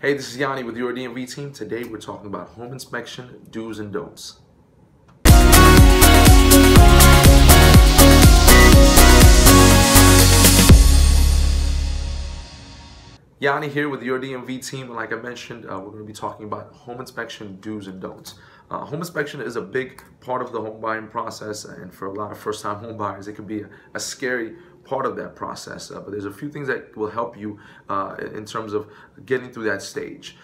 Hey, this is Yanni with your DMV team. Today we're talking about home inspection do's and don'ts. Yanni here with your DMV team, and like I mentioned, we're going to be talking about home inspection do's and don'ts. Home inspection is a big part of the home buying process, and for a lot of first-time home buyers, it can be a scary part of that process, but there's a few things that will help you in terms of getting through that stage.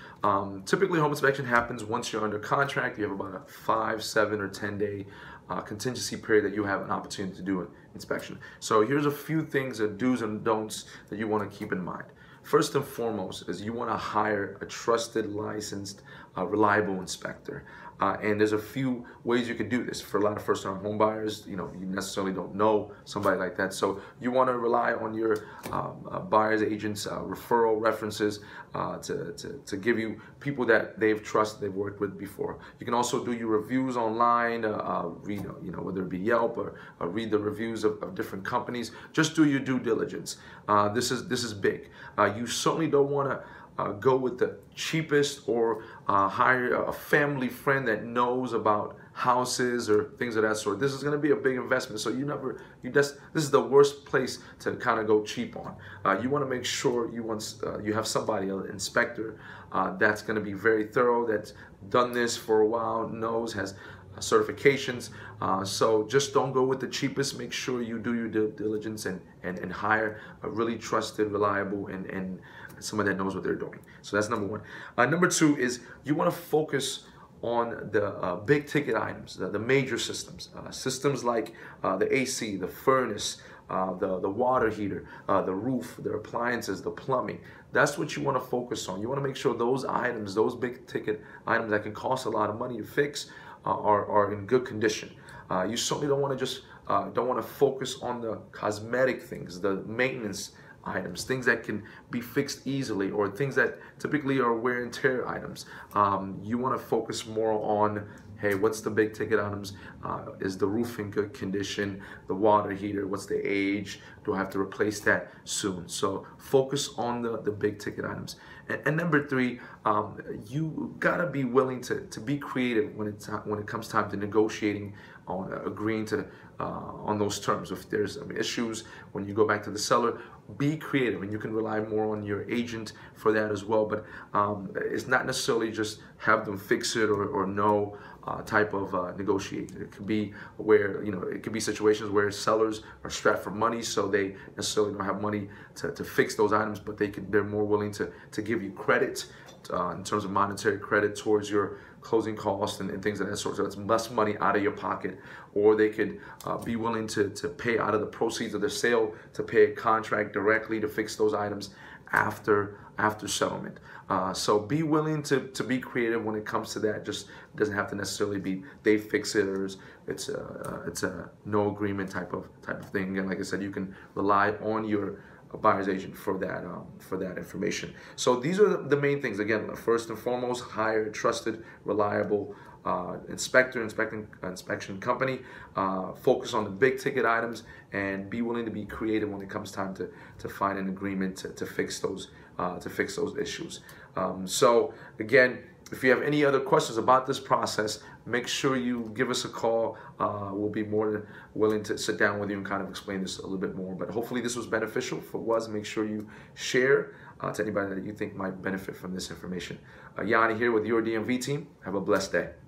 Typically, home inspection happens once you're under contract. You have about a 5, 7, or 10 day contingency period that you have an opportunity to do an inspection. So here's a few things, do's and don'ts, that you want to keep in mind. First and foremost is you want to hire a trusted, licensed, reliable inspector. And there's a few ways you can do this. For a lot of first-time home buyers, you necessarily don't know somebody like that. So you want to rely on your buyer's agents, referral references to give you people that they've trusted, they've worked with before. You can also do your reviews online, read, whether it be Yelp or read the reviews of different companies. Just do your due diligence. This is big. You certainly don't want to go with the cheapest or hire a family friend that knows about houses or things of that sort. This is going to be a big investment, so this is the worst place to kind of go cheap on. You want to make sure you have somebody, an inspector, that's going to be very thorough, that's done this for a while, has certifications. So just don't go with the cheapest. Make sure you do your due diligence and hire a really trusted, reliable, and someone that knows what they're doing. So that's number one. Number two is you want to focus on the big ticket items, the major systems. Systems like the AC, the furnace, the water heater, the roof, the appliances, the plumbing. That's what you want to focus on. You want to make sure those items, those big ticket items that can cost a lot of money to fix, are in good condition. You certainly don't want to focus on the cosmetic things, the maintenance items, things that can be fixed easily, or things that typically are wear and tear items. You want to focus more on, hey, what's the big ticket items? Is the roof in good condition? The water heater, what's the age? Do I have to replace that soon? So focus on the big ticket items. And number three, you gotta be willing to be creative when it comes time to negotiating on agreeing to on those terms. If there's issues when you go back to the seller, be creative, and you can rely more on your agent for that as well. But it's not necessarily just have them fix it or no type of negotiating. It could be situations where sellers are strapped for money, so they necessarily don't have money to fix those items, but they're more willing to give you credit in terms of monetary credit towards your closing costs and things of that sort. So it's less money out of your pocket. Or they could be willing to pay out of the proceeds of the sale, to pay a contract directly to fix those items after settlement. So be willing to be creative when it comes to that. Just doesn't have to necessarily be they fix it, or it's a no agreement type of thing. And like I said, you can rely on your buyer's agent for that information. So these are the main things. Again, first and foremost, hire a trusted, reliable inspection company. Focus on the big ticket items, and be willing to be creative when it comes time to find an agreement to fix those issues. So again, if you have any other questions about this process, make sure you give us a call. We'll be more than willing to sit down with you and kind of explain this a little bit more. But hopefully this was beneficial. If it was, make sure you share to anybody that you think might benefit from this information. Yanni here with your DMV team. Have a blessed day.